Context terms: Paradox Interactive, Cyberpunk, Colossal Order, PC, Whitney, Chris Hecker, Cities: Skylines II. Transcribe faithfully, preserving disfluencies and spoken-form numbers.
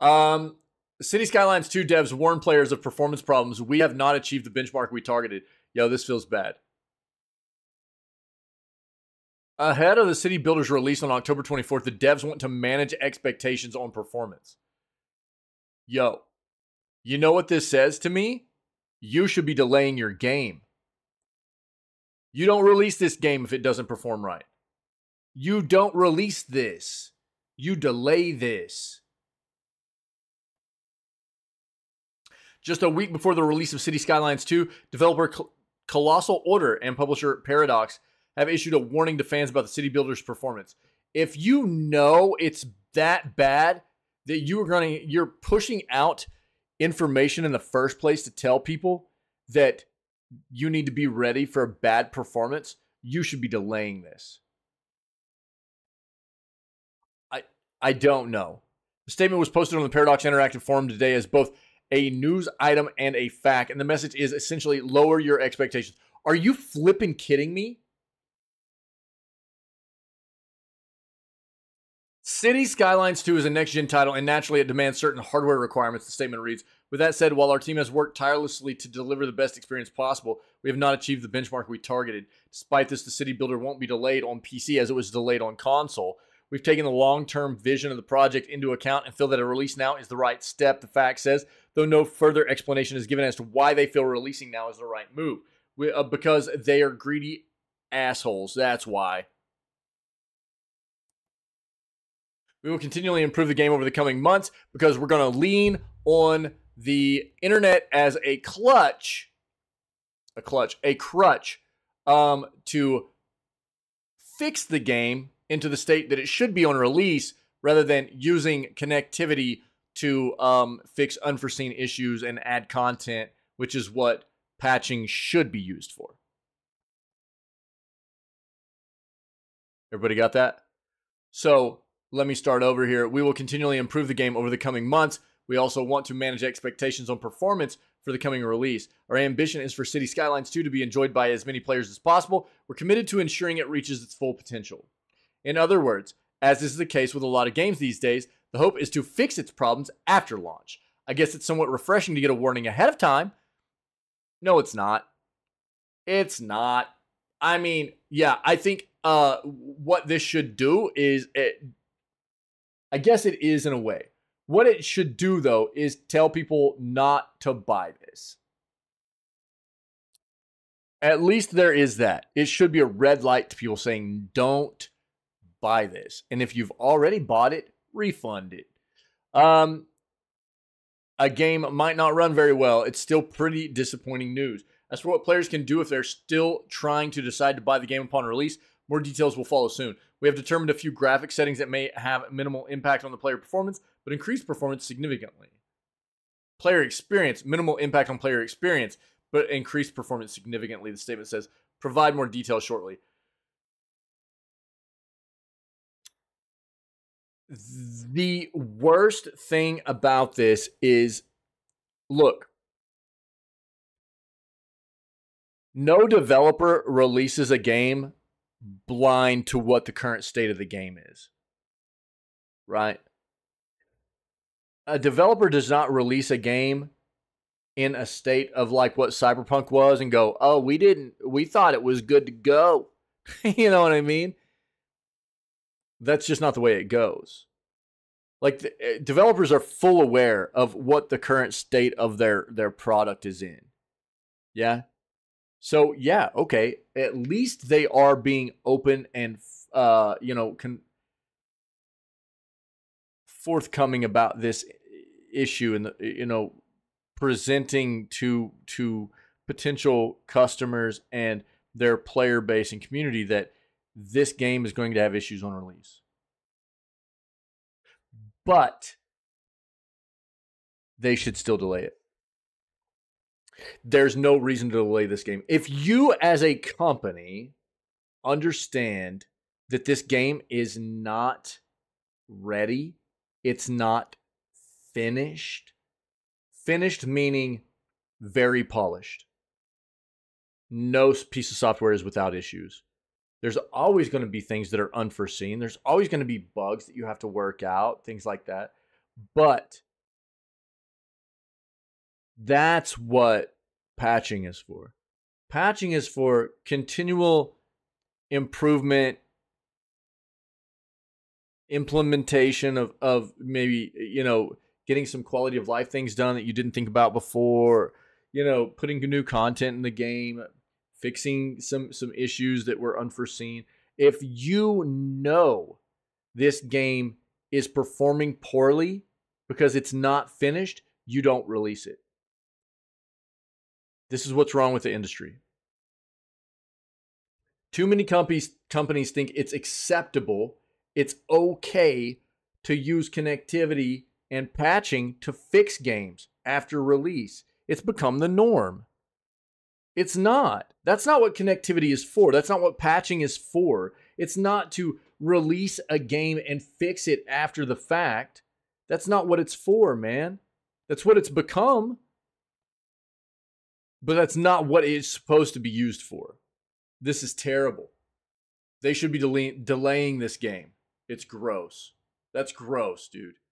Um, Cities: Skylines two devs warn players of performance problems. We have not achieved the benchmark we targeted. Yo, this feels bad. Ahead of the city builder's release on October twenty-fourth, the devs want to manage expectations on performance. Yo, you know what this says to me? You should be delaying your game. You don't release this game if it doesn't perform right. You don't release this. You delay this. Just a week before the release of Cities: Skylines two, developer Colossal Order and publisher Paradox have issued a warning to fans about the city builder's performance. If you know it's that bad that you are going to, you're pushing out information in the first place to tell people that you need to be ready for a bad performance, you should be delaying this. I I don't know. The statement was posted on the Paradox Interactive forum today as both a news item and a fact, and the message is essentially lower your expectations. Are you flipping kidding me? Cities: Skylines two is a next-gen title, and naturally it demands certain hardware requirements, the statement reads. With that said, while our team has worked tirelessly to deliver the best experience possible, we have not achieved the benchmark we targeted. Despite this, the city builder won't be delayed on P C as it was delayed on console. We've taken the long-term vision of the project into account and feel that a release now is the right step, the fact says, though no further explanation is given as to why they feel releasing now is the right move. We, uh, because they are greedy assholes, that's why. We will continually improve the game over the coming months because we're going to lean on the internet as a clutch, a clutch, a crutch um, to fix the game into the state that it should be on release rather than using connectivity to um, fix unforeseen issues and add content, which is what patching should be used for. Everybody got that? So let me start over here. We will continually improve the game over the coming months. We also want to manage expectations on performance for the coming release. Our ambition is for Cities: Skylines two to be enjoyed by as many players as possible. We're committed to ensuring it reaches its full potential. In other words, as is the case with a lot of games these days, the hope is to fix its problems after launch. I guess it's somewhat refreshing to get a warning ahead of time. No, it's not. It's not. I mean, yeah, I think uh, what this should do is... it, I guess it is in a way. What it should do, though, is tell people not to buy this. At least there is that. It should be a red light to people saying, don't buy this. And if you've already bought it, refund it. Um, a game might not run very well. It's still pretty disappointing news. As for what players can do if they're still trying to decide to buy the game upon release, more details will follow soon. We have determined a few graphic settings that may have minimal impact on the player performance, but increase performance significantly. Player experience, minimal impact on player experience, but increase performance significantly, the statement says. Provide more details shortly. The worst thing about this is, look, no developer releases a game blind to what the current state of the game is, right? A developer does not release a game in a state of like what Cyberpunk was and go, oh, we didn't, we thought it was good to go. You know what I mean? That's just not the way it goes. Like the, uh, developers are full aware of what the current state of their, their product is in. Yeah. So, yeah, okay, at least they are being open and, uh, you know, con forthcoming about this issue and, the, you know, presenting to, to potential customers and their player base and community that this game is going to have issues on release. But they should still delay it. There's no reason to delay this game. If you as a company understand that this game is not ready, it's not finished. Finished meaning very polished. No piece of software is without issues. There's always going to be things that are unforeseen. There's always going to be bugs that you have to work out, things like that. But That's what patching is for. Patching is for continual improvement, implementation of, of maybe, you know, getting some quality of life things done that you didn't think about before, you know, putting new content in the game, fixing some, some issues that were unforeseen. If you know this game is performing poorly because it's not finished, you don't release it. This is what's wrong with the industry. Too many companies, companies think it's acceptable, it's okay to use connectivity and patching to fix games after release. It's become the norm. It's not. That's not what connectivity is for. That's not what patching is for. It's not to release a game and fix it after the fact. That's not what it's for, man. That's what it's become. But that's not what it's supposed to be used for. This is terrible. They should be del- delaying this game. It's gross. That's gross, dude.